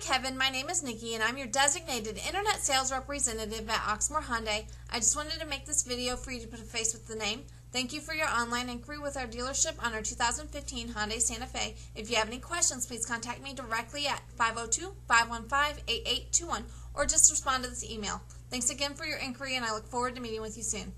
Kevin, my name is Nikki and I'm your designated internet sales representative at Oxmoor Hyundai. I just wanted to make this video for you to put a face with the name. Thank you for your online inquiry with our dealership on our 2015 Hyundai Santa Fe. If you have any questions, please contact me directly at 502-515-8821 or just respond to this email. Thanks again for your inquiry and I look forward to meeting with you soon.